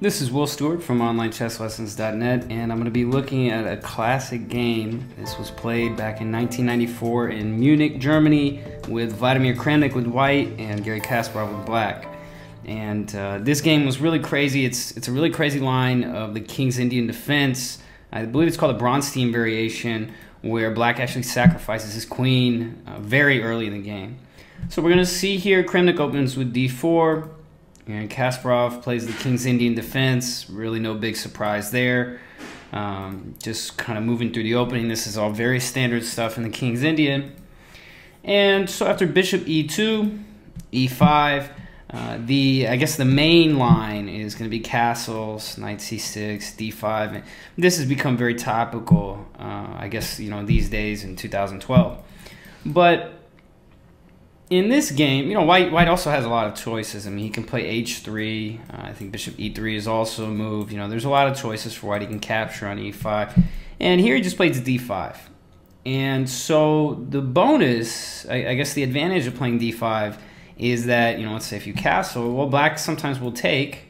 This is Will Stewart from OnlineChessLessons.net, and I'm going to be looking at a classic game. This was played back in 1994 in Munich, Germany, with Vladimir Kramnik with white and Garry Kasparov with black. And this game was really crazy. It's a really crazy line of the King's Indian Defense. I believe it's called the Bronstein Variation, where black actually sacrifices his queen very early in the game. So we're going to see here Kramnik opens with d4. And Kasparov plays the King's Indian Defense. Really no big surprise there. Just kind of moving through the opening. This is all very standard stuff in the King's Indian. And so after bishop e2, e5, I guess the main line is going to be castles, knight c6, d5. And this has become very topical, I guess, you know, these days in 2012. But in this game, you know, White also has a lot of choices. I mean, he can play h3. I think bishop e3 is also a move. You know, there's a lot of choices for White. He can capture on e5. And here he just plays d5. And so the bonus, I guess the advantage of playing d5 is that, you know, let's say if you castle, well, Black sometimes will take.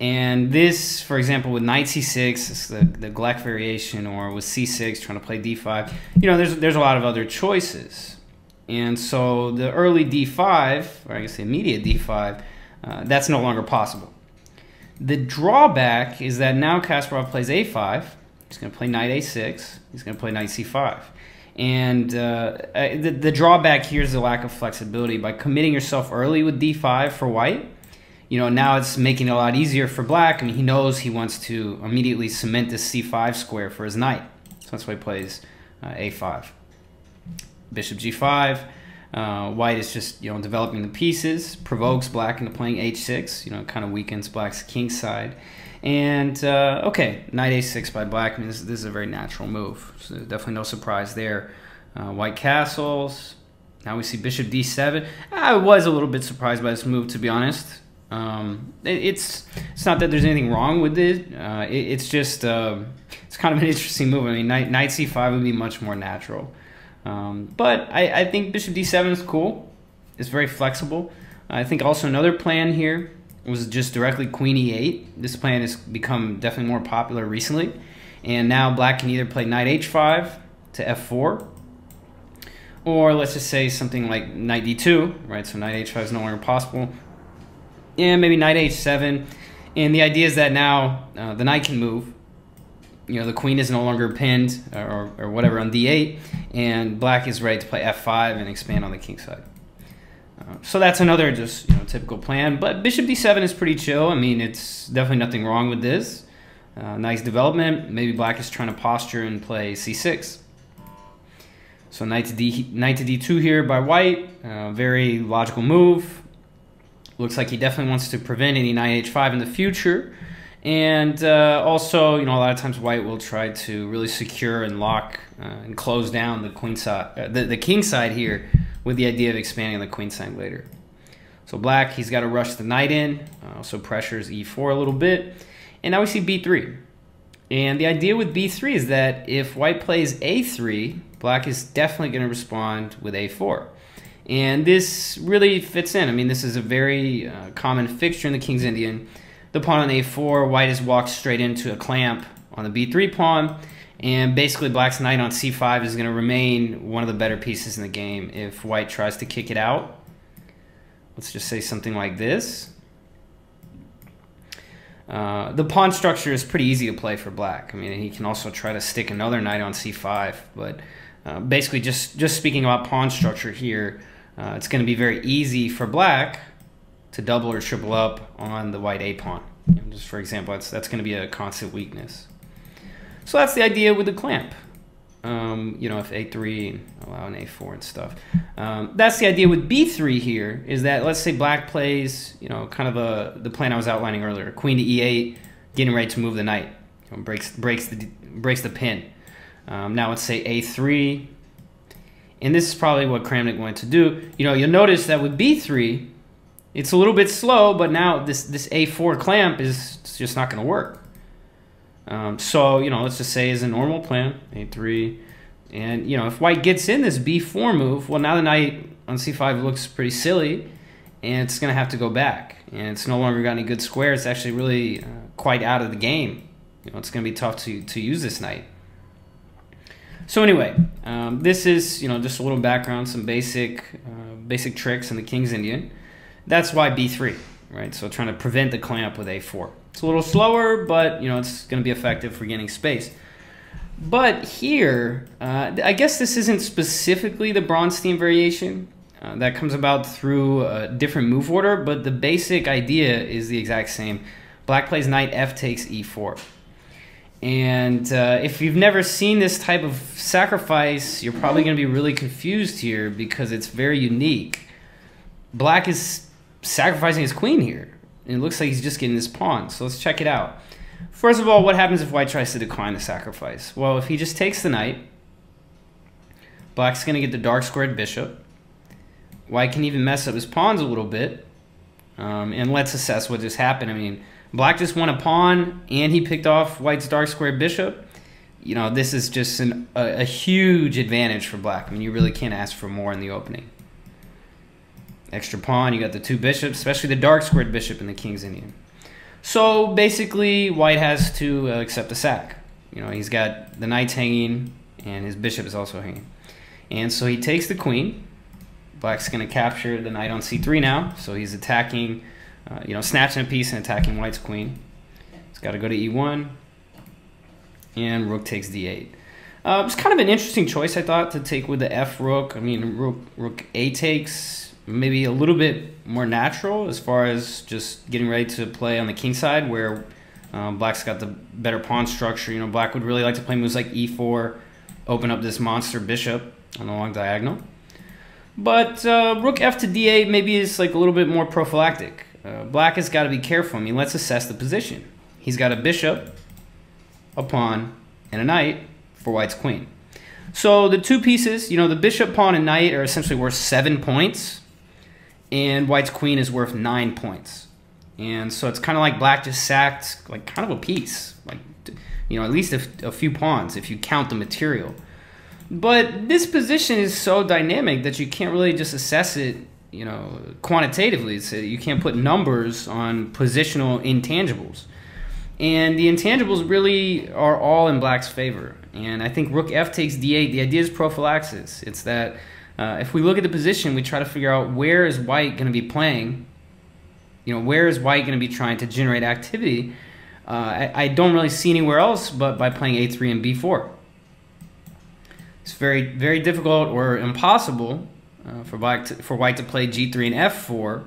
And this, for example, with knight c6, it's the Gallic variation, or with c6 trying to play d5. You know, there's a lot of other choices. And so the early d5, or I guess the immediate d5, that's no longer possible. The drawback is that now Kasparov plays a5. He's going to play knight a6. He's going to play knight c5. And the drawback here is the lack of flexibility. By committing yourself early with d5 for White, you know, now it's making it a lot easier for Black. I mean, he knows he wants to immediately cement this c5 square for his knight. So that's why he plays a5. Bishop g5, White is just, you know, developing the pieces, provokes Black into playing h6, you know, kind of weakens Black's king side. And, okay, knight a6 by Black, I mean, this is a very natural move, so definitely no surprise there. White castles, now we see bishop d7. I was a little bit surprised by this move, to be honest. It's not that there's anything wrong with it, it's just, it's kind of an interesting move. I mean, knight c5 would be much more natural. But I think bishop d7 is cool. It's very flexible. I think also another plan here was just directly queen e8. This plan has become definitely more popular recently. And now Black can either play knight h5 to f4, or let's just say something like knight d2, right? So knight h5 is no longer possible. And maybe knight h7. And the idea is that now the knight can move. You know, the queen is no longer pinned or whatever on d8, and Black is ready to play f5 and expand on the king side. So that's another just, you know, typical plan. But bishop d7 is pretty chill. I mean, it's definitely nothing wrong with this. Nice development. Maybe Black is trying to posture and play c6. So knight to d2 here by White. Very logical move. Looks like he definitely wants to prevent any knight h5 in the future. And also, you know, a lot of times White will try to really secure and lock and close down the queen side, the king side here, with the idea of expanding the queen side later. So Black, he's got to rush the knight in, also pressures e4 a little bit. And now we see b3. And the idea with b3 is that if White plays a3, Black is definitely going to respond with a4. And this really fits in. I mean, this is a very common fixture in the King's Indian. The pawn on a4, White has walked straight into a clamp on the b3 pawn, and basically Black's knight on c5 is going to remain one of the better pieces in the game if White tries to kick it out. Let's just say something like this. The pawn structure is pretty easy to play for Black. I mean, he can also try to stick another knight on c5, but basically just speaking about pawn structure here, it's going to be very easy for Black to double or triple up on the white a pawn. Just for example, that's going to be a constant weakness. So that's the idea with the clamp. You know, if a3 and allow an a4 and stuff. That's the idea with b3 here. Is that, let's say Black plays, you know, kind of the plan I was outlining earlier: queen to e8, getting ready to move the knight, you know, breaks the pin. Now let's say a3, and this is probably what Kramnik wanted to do. You know, you'll notice that with b3. It's a little bit slow, but now this a4 clamp is just not going to work. So, you know, let's just say is a normal plan, a3. And, you know, if White gets in this b4 move, well, now the knight on c5 looks pretty silly. and it's going to have to go back. And it's no longer got any good squares. It's actually really quite out of the game. You know, it's going to be tough to use this knight. So anyway, this is just a little background, some basic tricks in the King's Indian. That's why b3, right? So trying to prevent the clamp with a4. It's a little slower, but it's going to be effective for gaining space. But here, I guess this isn't specifically the Bronstein variation. That comes about through a different move order, but the basic idea is the exact same. Black plays knight, f takes e4. And if you've never seen this type of sacrifice, you're probably going to be really confused here because it's very unique. Black is sacrificing his queen here, and it looks like he's just getting this pawn. So let's check it out. First of all, what happens if white tries to decline the sacrifice? Well, if he just takes the knight, black's going to get the dark squared bishop. White can even mess up his pawns a little bit. And let's assess what just happened. I mean, black just won a pawn, and he picked off white's dark square bishop. You know, this is just a huge advantage for black. I mean, you really can't ask for more in the opening. Extra pawn, you got the two bishops, especially the dark squared bishop in the King's Indian. So basically, white has to accept the sack. You know, he's got the knights hanging, and his bishop is also hanging. And so he takes the queen. Black's going to capture the knight on c3 now, so he's attacking, snatching a piece and attacking white's queen. He's got to go to e1, and rook takes d8. It's kind of an interesting choice, I thought, to take with the f rook. I mean, rook a takes, maybe a little bit more natural as far as just getting ready to play on the king side, where black's got the better pawn structure. You know, black would really like to play moves like e4, open up this monster bishop on the long diagonal. But rook f to d8 maybe is like a little bit more prophylactic. Black has got to be careful. I mean, let's assess the position. He's got a bishop, a pawn, and a knight for white's queen. So the two pieces, the bishop, pawn, and knight are essentially worth 7 points, and white's queen is worth 9 points. And so it's kind of like black just sacked like kind of a piece, like at least a few pawns if you count the material. But this position is so dynamic that you can't really just assess it, quantitatively. So you can't put numbers on positional intangibles. And the intangibles really are all in black's favor. And I think rook f takes d8, the idea is prophylaxis. It's that if we look at the position, we try to figure out where is white going to be playing, where is white going to be trying to generate activity. I don't really see anywhere else but by playing a3 and b4. It's very, very difficult or impossible for white to play g3 and f4.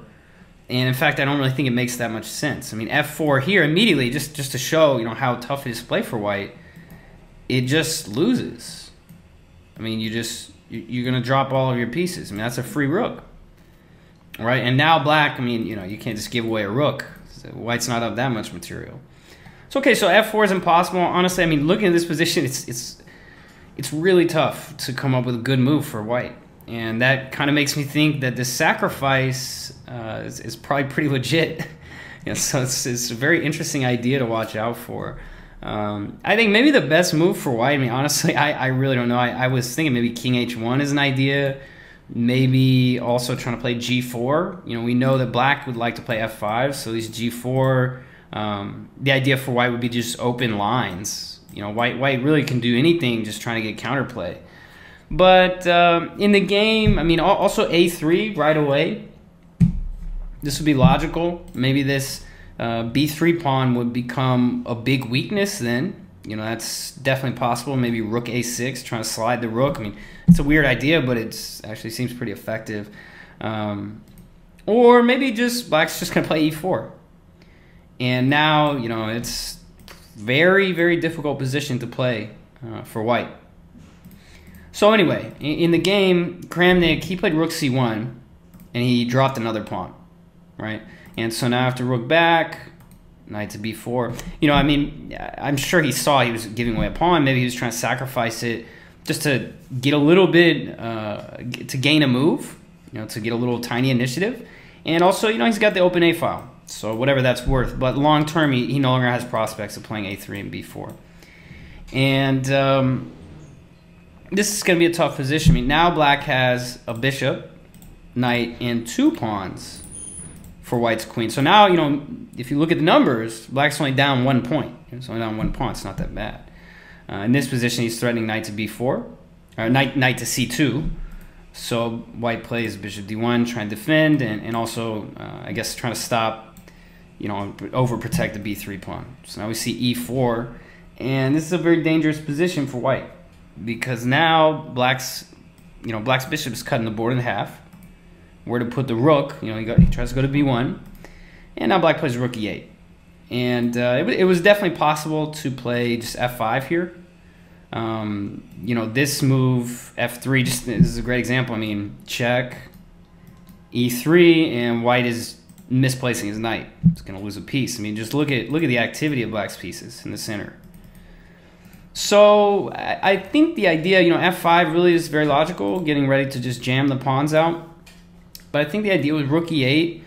And in fact, I don't really think it makes that much sense. I mean, f4 here immediately, just to show how tough it is to play for white, it just loses. I mean, you're going to drop all of your pieces. I mean, that's a free rook, right? And now black, you can't just give away a rook. So white's not up that much material. So, okay, so f4 is impossible. Honestly, I mean, looking at this position, it's really tough to come up with a good move for white. And that kind of makes me think that this sacrifice is probably pretty legit. So it's a very interesting idea to watch out for. I think maybe the best move for white, honestly, I really don't know. I was thinking maybe king h1 is an idea. Maybe also trying to play g4. We know that black would like to play f5, so at least g4. The idea for white would be just open lines. White really can do anything just trying to get counterplay. But in the game, also a3 right away. This would be logical. Maybe this b3 pawn would become a big weakness then. That's definitely possible. Maybe rook a6, trying to slide the rook. It's a weird idea, but it actually seems pretty effective. Or maybe black's just going to play e4. And now, it's very, very difficult position to play for white. So anyway, in the game, Kramnik, he played rook c1, and he dropped another pawn, right? And so now I have to rook back, knight to b4. I'm sure he saw he was giving away a pawn. Maybe he was trying to sacrifice it just to get a little bit, to gain a move, to get a little tiny initiative. And also, he's got the open a file. So whatever that's worth. But long term, he no longer has prospects of playing a3 and b4. And this is going to be a tough position. Now black has a bishop, knight, and two pawns for White's queen. So now, you know, if you look at the numbers, Black's only down 1 point. It's only down 1 pawn. It's not that bad. In this position, he's threatening knight to b4, or knight to c2. So White plays bishop d1, trying to defend, and also, I guess, trying to stop, you know, overprotect the b3 pawn. So now we see e4, and this is a very dangerous position for White, because now Black's, you know, Black's bishop is cutting the board in half. Where to put the rook? You know, he tries to go to b1, and now Black plays rook e8. And it was definitely possible to play just f5 here. You know, this move f3 just this is a great example. I mean, check e3, and White is misplacing his knight. It's going to lose a piece. I mean, just look at the activity of Black's pieces in the center. So I think the idea, you know, f5 really is very logical, getting ready to just jam the pawns out. But I think the idea with rook e8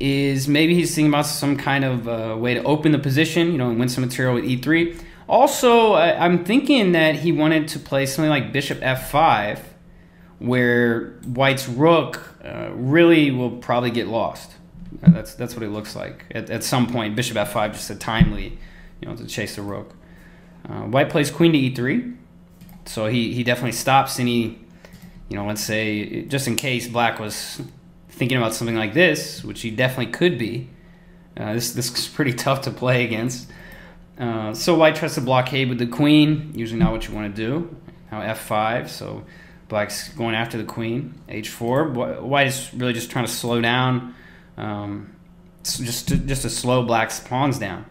is maybe he's thinking about some kind of way to open the position, you know, and win some material with e3. Also, I'm thinking that he wanted to play something like bishop f5, where White's rook really will probably get lost. That's what it looks like. At some point, bishop f5 just a timely, you know, to chase the rook. White plays queen to e3, so he definitely stops any, you know, let's say, just in case Black was thinking about something like this, which he definitely could be. This is pretty tough to play against. So White tries to blockade with the queen, usually not what you want to do. Now f5, so Black's going after the queen, h4. White is really just trying to slow down, just to slow Black's pawns down.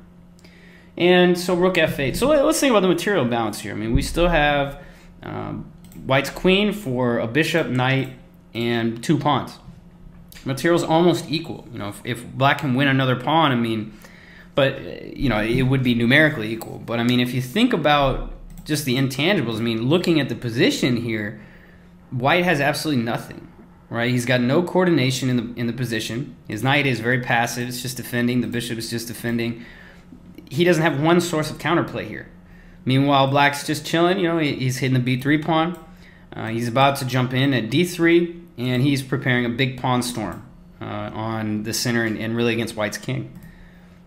And so rook f8. So let's think about the material balance here. I mean, we still have White's queen for a bishop, knight, and 2 pawns. Material's almost equal. You know, if Black can win another pawn, I mean, but, you know, it would be numerically equal. But, I mean, if you think about just the intangibles, I mean, looking at the position here, White has absolutely nothing, right? He's got no coordination in the position. His knight is very passive. It's just defending. The bishop is just defending. He doesn't have one source of counterplay here. Meanwhile, Black's just chilling. You know, he's hitting the b3 pawn. He's about to jump in at d3, and he's preparing a big pawn storm on the center and really against White's king.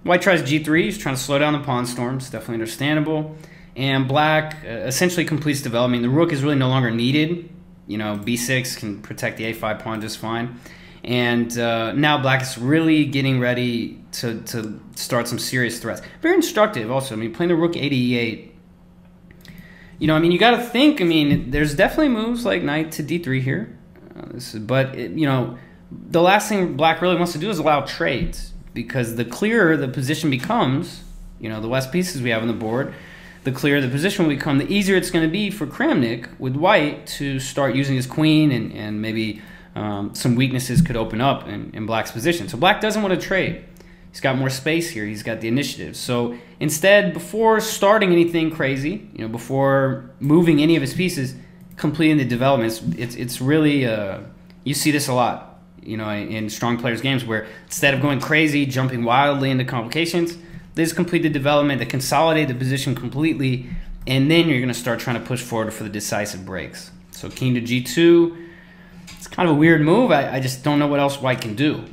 White tries g3. He's trying to slow down the pawn storms. Definitely understandable. And Black essentially completes development. The rook is really no longer needed. You know, b6 can protect the a5 pawn just fine. And now Black is really getting ready to start some serious threats. Very instructive also. I mean, playing the rook a to e8. You know, I mean, you got to think. I mean, there's definitely moves like knight to d3 here. You know, the last thing Black really wants to do is allow trades, because the clearer the position becomes, you know, the less pieces we have on the board, the clearer the position will become, the easier it's going to be for Kramnik with White to start using his queen and maybe... some weaknesses could open up in Black's position. So Black doesn't want to trade. He's got more space here. He's got the initiative. So instead, before starting anything crazy, you know, before moving any of his pieces, completing the developments, it's really you see this a lot, you know, in strong players' games, where instead of going crazy, jumping wildly into complications, they just complete the development. They consolidate the position completely, and then you're going to start trying to push forward for the decisive breaks. So king to g2. It's kind of a weird move. I just don't know what else White can do.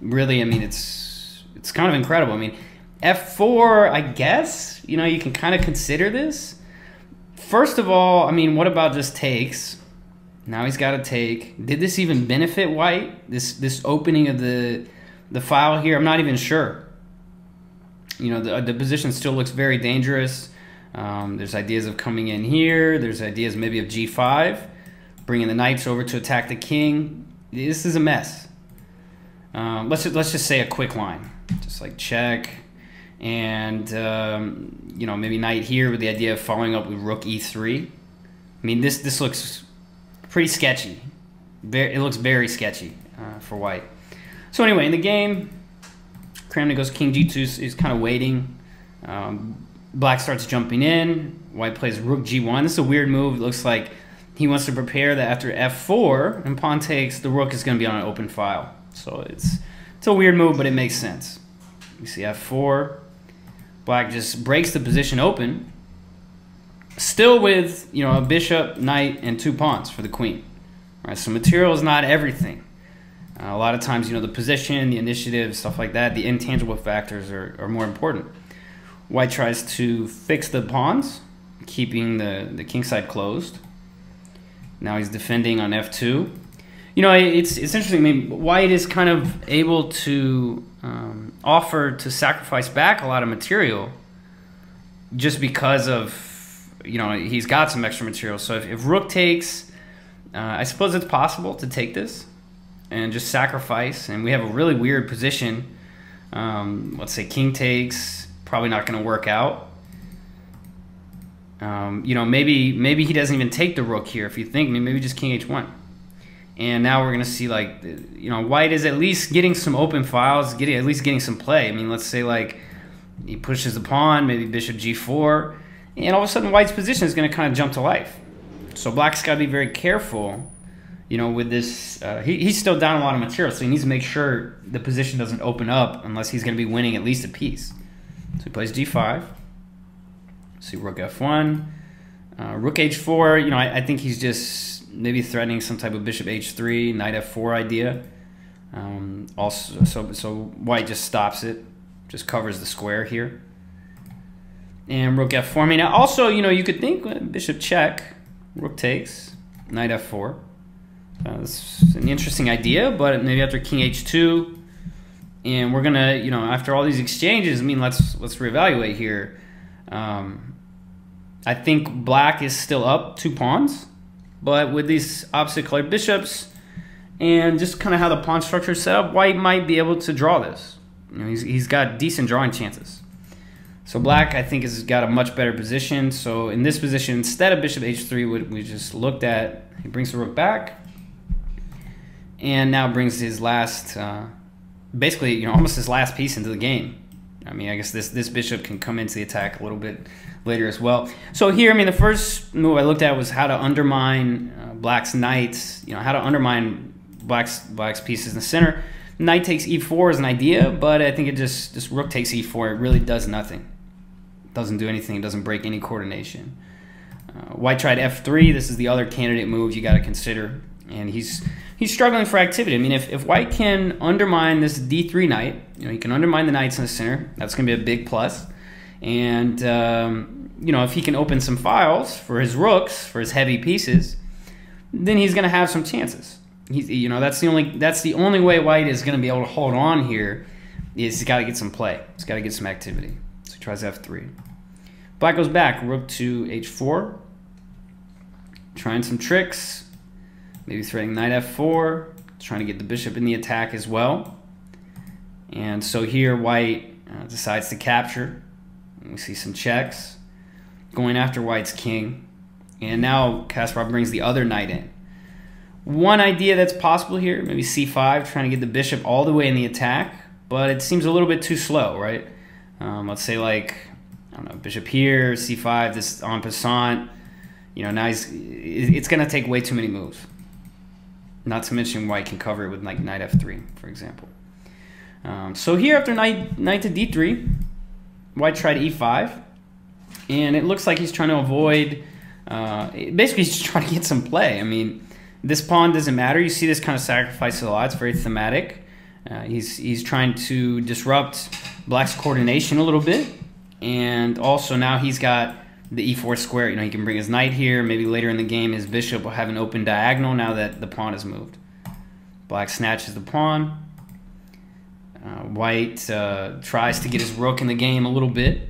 Really, I mean, it's kind of incredible. I mean, f4, I guess, you know, you can kind of consider this. First of all, I mean, what about just takes? Now he's got to take. Did this even benefit White? This opening of the file here? I'm not even sure. You know, the position still looks very dangerous. There's ideas of coming in here. There's ideas maybe of g5. Bringing the knights over to attack the king. This is a mess. Let's just say a quick line, just like check, and you know, maybe knight here with the idea of following up with rook e3. I mean, this looks pretty sketchy. It looks very sketchy for White. So anyway, in the game, Kramnik goes king g2. He's kind of waiting. Black starts jumping in. White plays rook g1. This is a weird move. It looks like he wants to prepare that after f4 and pawn takes, the rook is going to be on an open file. So it's a weird move, but it makes sense. You see f4. Black just breaks the position open. Still with, you know, a bishop, knight, and 2 pawns for the queen. All right, so material is not everything. A lot of times, you know, the position, the initiative, stuff like that, the intangible factors are more important. White tries to fix the pawns, keeping the king side closed. Now he's defending on f2. You know, it's interesting. I mean, white is kind of able to offer to sacrifice back a lot of material just because of, you know, he's got some extra material. So if rook takes, I suppose it's possible to take this and just sacrifice. And we have a really weird position. Let's say king takes, probably not going to work out. You know, maybe he doesn't even take the rook here. If you think, maybe just king h1. And now we're going to see, like, you know, white is at least getting some open files, at least getting some play. I mean, let's say, like, he pushes the pawn, maybe bishop g4. And all of a sudden, white's position is going to kind of jump to life. So black's got to be very careful, you know, with this. He's still down a lot of material, so he needs to make sure the position doesn't open up unless he's going to be winning at least a piece. So he plays g5. See rook f1, rook h4. You know, I think he's just maybe threatening some type of bishop h3, knight f4 idea. Also, so white just stops it, just covers the square here. And rook f4. I mean, also, you know, you could think bishop check, rook takes, knight f4. That's an interesting idea, but maybe after king h2, and we're gonna, you know, after all these exchanges, I mean, let's reevaluate here. I think black is still up 2 pawns, but with these opposite colored bishops and just kind of how the pawn structure is set up, white might be able to draw this. You know, he's got decent drawing chances. So black, I think, has got a much better position. So in this position, instead of bishop h3, what we just looked at, he brings the rook back and now brings his last, basically, you know, almost his last piece into the game. I mean, I guess this bishop can come into the attack a little bit later as well. So here, I mean, the first move I looked at was how to undermine black's knights, you know, how to undermine black's pieces in the center. Knight takes e4 is an idea, but I think it just rook takes e4. It really does nothing. It doesn't do anything. It doesn't break any coordination. White tried f3. This is the other candidate move you got to consider. And he's struggling for activity. I mean, if white can undermine this d3 knight, you know, he can undermine the knights in the center. That's going to be a big plus. And, you know, if he can open some files for his rooks, for his heavy pieces, then he's going to have some chances. You know, that's the only way white is going to be able to hold on here is he's got to get some play. He's got to get some activity. So he tries f3. Black goes back, rook to h4. Trying some tricks. Maybe threatening knight f4, trying to get the bishop in the attack as well. And so here white decides to capture. We see some checks going after white's king. And now Kasparov brings the other knight in. One idea that's possible here, maybe c5, trying to get the bishop all the way in the attack. But it seems a little bit too slow, right? Let's say, like, I don't know, bishop here, c5, this en passant. You know, now it's going to take way too many moves. Not to mention white can cover it with, like, knight f3, for example. So here after knight to d3, white tried e5. And it looks like he's trying to avoid... basically, he's just trying to get some play. I mean, this pawn doesn't matter. You see this kind of sacrifice a lot. It's very thematic. He's trying to disrupt black's coordination a little bit. And also now he's got the e4 square. You know, he can bring his knight here. Maybe later in the game his bishop will have an open diagonal now that the pawn is moved. Black snatches the pawn. White tries to get his rook in the game a little bit.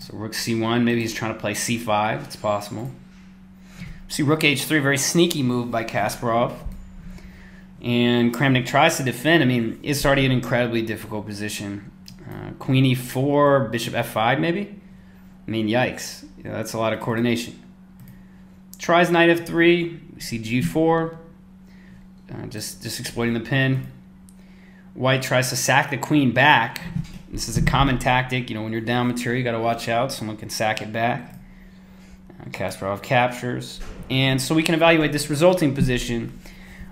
So rook c1. Maybe he's trying to play c5. It's possible. See rook h3. Very sneaky move by Kasparov. And Kramnik tries to defend. I mean, it's already an incredibly difficult position. Queen e4, bishop f5 maybe? I mean, yikes. Yeah, that's a lot of coordination. Tries knight f3. We see g4. Just exploiting the pin. White tries to sack the queen back. This is a common tactic. You know, when you're down material, you got to watch out. Someone can sack it back. Kasparov captures. And so we can evaluate this resulting position.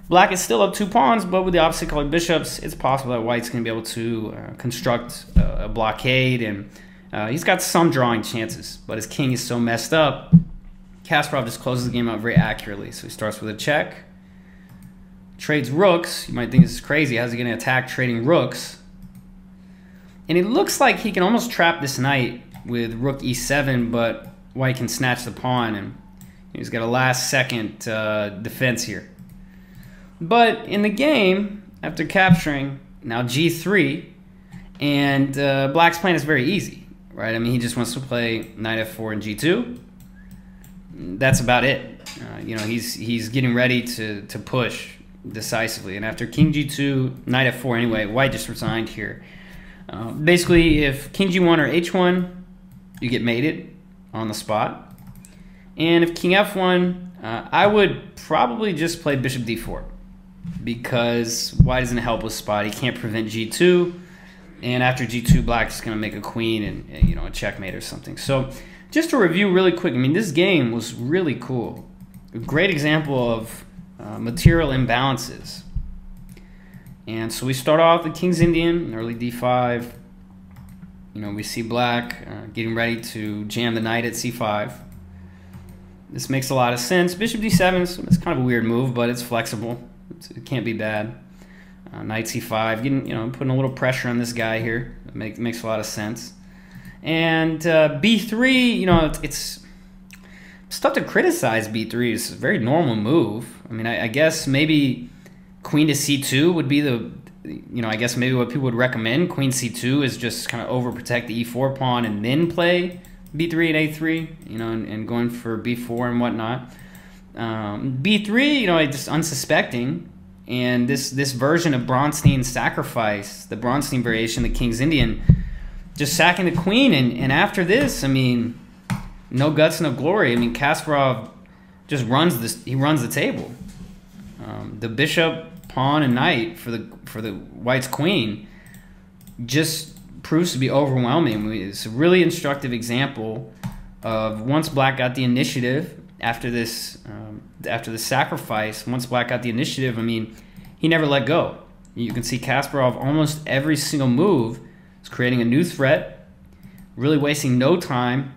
Black is still up 2 pawns, but with the opposite colored bishops, it's possible that white's going to be able to construct a blockade and... he's got some drawing chances, but his king is so messed up. Kasparov just closes the game out very accurately. So he starts with a check, trades rooks. You might think this is crazy. How's he going to attack trading rooks? And it looks like he can almost trap this knight with rook e7, but white can snatch the pawn, and he's got a last-second defense here. But in the game, after capturing, now g3, and black's plan is very easy, right? I mean, he just wants to play knight f4 and g2. That's about it. You know, he's getting ready to push decisively. And after king g2, knight f4 anyway, white just resigned here. Basically, if king g1 or h1, you get mated on the spot. And if king f1, I would probably just play bishop d4, because white is in a helpless spot. He can't prevent g2. And after g2, black's going to make a queen and, you know, a checkmate or something. So just to review really quick, I mean, this game was really cool. A great example of material imbalances. And so we start off the King's Indian, early d5. You know, we see black getting ready to jam the knight at c5. This makes a lot of sense. Bishop d7, so it's kind of a weird move, but it's flexible. It can't be bad. Knight c5, getting, you know, putting a little pressure on this guy here. It makes a lot of sense. And b3, you know, it's tough to criticize b3. It's a very normal move. I mean, I guess maybe queen to c2 would be the, you know, I guess maybe what people would recommend. Queen c2 is just kind of overprotect the e4 pawn and then play b3 and a3, you know, and going for b4 and whatnot. B3, you know, it's just unsuspecting. And this version of Bronstein sacrifice, the Bronstein variation, the King's Indian, just sacking the queen. And after this, I mean, no guts, no glory. I mean, Kasparov just runs this. He runs the table. The bishop, pawn, and knight for the white's queen just proves to be overwhelming. It's a really instructive example of once black got the initiative after the sacrifice. Once black got the initiative, I mean, he never let go. You can see Kasparov almost every single move is creating a new threat, really wasting no time,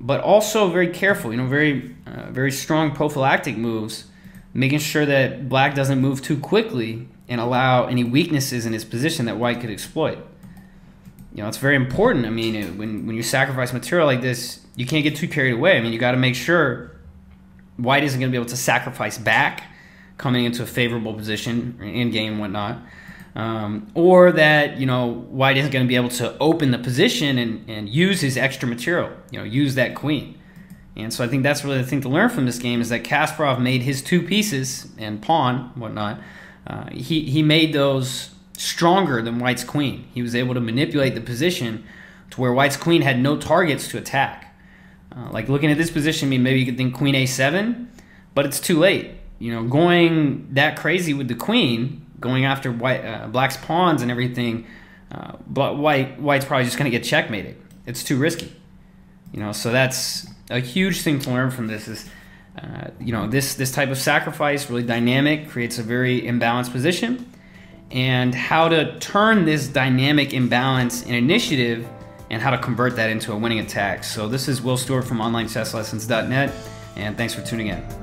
but also very careful. You know, very strong prophylactic moves, making sure that black doesn't move too quickly and allow any weaknesses in his position that white could exploit. You know, it's very important. I mean, when you sacrifice material like this, you can't get too carried away. I mean, you got to make sure white isn't going to be able to sacrifice back, coming into a favorable position, endgame and whatnot. Or that, you know, white isn't going to be able to open the position and use his extra material, you know, use that queen. And so I think that's really the thing to learn from this game, is that Kasparov made his two pieces and pawn, whatnot. He made those stronger than white's queen. He was able to manipulate the position to where white's queen had no targets to attack. Like looking at this position, I mean, maybe you could think queen a7, but it's too late. You know, going that crazy with the queen, going after white, black's pawns and everything, but white's probably just going to get checkmated. It's too risky. You know, so that's a huge thing to learn from this, is you know, this type of sacrifice, really dynamic, creates a very imbalanced position, and how to turn this dynamic imbalance in initiative and how to convert that into a winning attack. So this is Will Stewart from OnlineChessLessons.net, and thanks for tuning in.